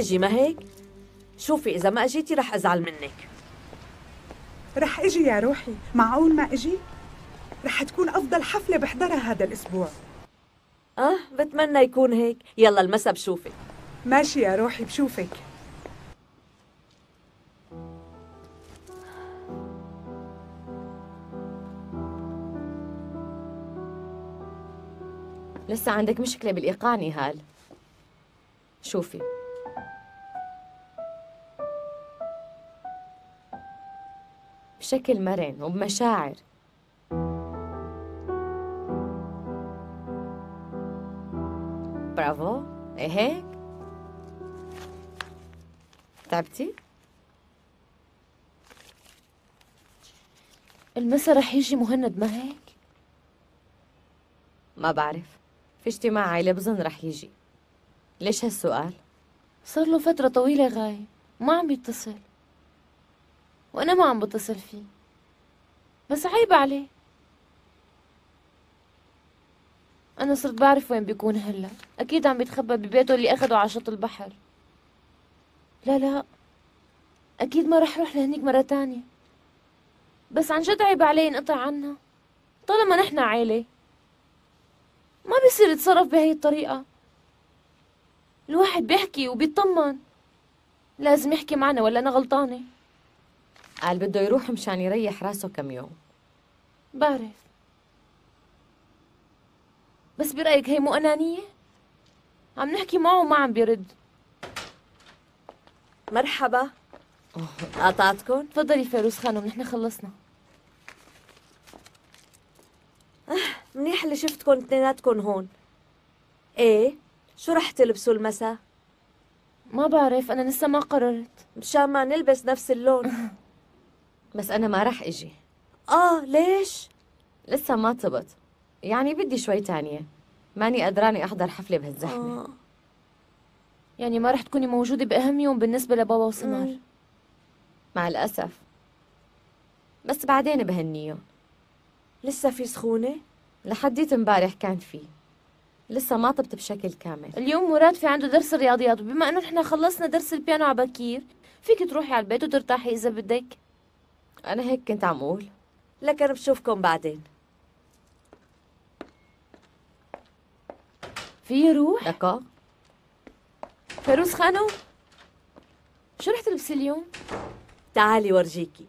تجي ما هيك؟ شوفي إذا ما أجيتي رح أزعل منك. رح أجي يا روحي، معقول ما أجي؟ رح تكون أفضل حفلة بحضرها هذا الأسبوع. بتمنى يكون هيك. يلا المسا بشوفك. ماشي يا روحي، بشوفك. لسه عندك مشكلة بالإيقاع نهال. شوفي بشكل مرن وبمشاعر. برافو، إيه هيك؟ تعبتي؟ المسا رح يجي مهند ما هيك؟ ما بعرف، في اجتماع عائلة بظن رح يجي. ليش هالسؤال؟ صار له فترة طويلة غايب وما عم يتصل، وأنا ما عم بتصل فيه، بس عيب عليه. أنا صرت بعرف وين بيكون هلا، أكيد عم بيتخبى ببيته اللي أخده على شط البحر. لا، أكيد ما رح روح لهنيك مرة تانية، بس عن جد عيب عليه ينقطع عنا. طالما نحن عيلة ما بيصير يتصرف بهي الطريقة. الواحد بيحكي وبيطمن، لازم يحكي معنا، ولا أنا غلطانة؟ قال بده يروح مشان يريح راسه كم يوم. بعرف، بس برأيك هي مو أنانية؟ عم نحكي معه وما عم بيرد. مرحبا، قاطعتكم؟ تفضلي فيروز خانم، نحن خلصنا. منيح اللي شفتكم اثنيناتكم هون. ايه، شو رح تلبسوا المسا؟ ما بعرف، أنا لسه ما قررت. مشان ما نلبس نفس اللون. بس أنا ما رح أجي. ليش؟ لسه ما طبت، يعني بدي شوي تانية، ماني قدراني أحضر حفلة بهالزحمة. يعني ما رح تكوني موجودة بأهم يوم بالنسبة لبابا وسمر. مع الأسف، بس بعدين بهنيهم. لسه في سخونة؟ لحديت امبارح كان في، لسه ما طبت بشكل كامل. اليوم مراد في عنده درس الرياضيات، وبما انه نحن خلصنا درس البيانو على بكير، فيك تروحي على البيت وترتاحي إذا بدك. أنا هيك كنت عم أقول، لكن بشوفكم بعدين. في روح؟ لك فيروز خانو، شو رح تلبسي اليوم؟ تعالي ورجيكي.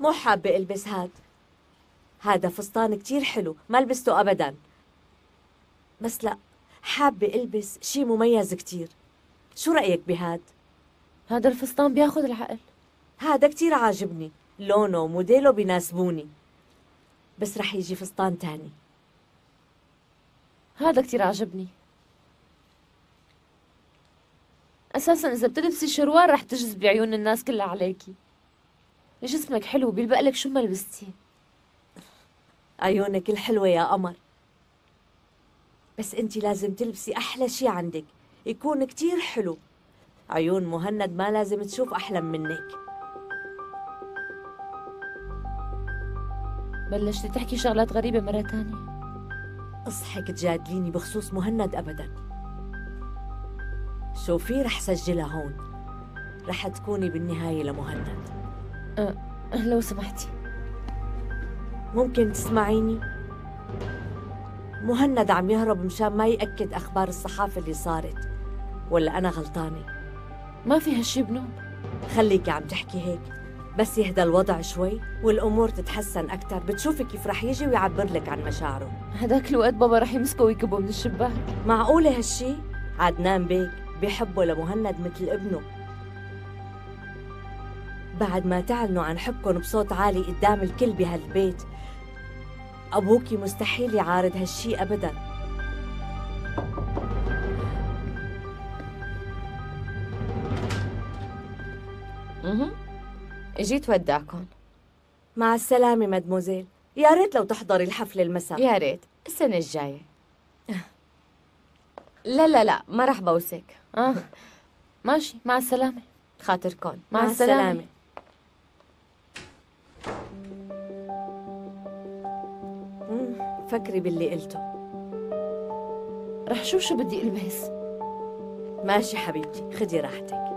مو حابة البس هذا فستان كتير حلو، ما لبسته أبداً. بس لا، حابة البس شي مميز كتير. شو رأيك بهاد؟ هذا الفستان بياخد العقل. هذا كتير عاجبني، لونه وموديله بيناسبوني، بس رح يجي فستان تاني. هذا كتير عاجبني. أساساً إذا بتلبسي شروال رح تجذبي عيون الناس كلها عليكي. جسمك حلو، بيلبق لك شو ما لبستي. عيونك الحلوة يا قمر، بس انتي لازم تلبسي أحلى شي عندك، يكون كتير حلو. عيون مهند ما لازم تشوف أحلى منك. بلشتي تحكي شغلات غريبة مرة تانية. أصحك تجادليني بخصوص مهند أبداً. شوفي رح سجلها هون، رح تكوني بالنهاية لمهند. لو سمحتي ممكن تسمعيني؟ مهند عم يهرب مشان ما يأكد أخبار الصحافة اللي صارت، ولا أنا غلطانة؟ ما في هالشي بنوب. خليكي عم تحكي هيك، بس يهدى الوضع شوي والأمور تتحسن أكتر. بتشوفي كيف رح يجي ويعبر لك عن مشاعره. هداك الوقت بابا رح يمسكه ويكبه من الشباك. معقولة هالشي؟ عدنان بيك بيحبه لمهند مثل ابنه. بعد ما تعلنوا عن حبكن بصوت عالي قدام الكل بهالبيت، أبوكي مستحيل يعارض هالشي أبداً. اجيت ودعكن. مع السلامة مدموزيل، يا ريت لو تحضري الحفلة المساء. يا ريت، السنة الجاية. لا، ما رح بوسك. ماشي، مع السلامة. خاطركن، مع السلامة. فكري باللي قلته. رح شوف شو بدي ألبس. ماشي حبيبتي، خدي راحتك.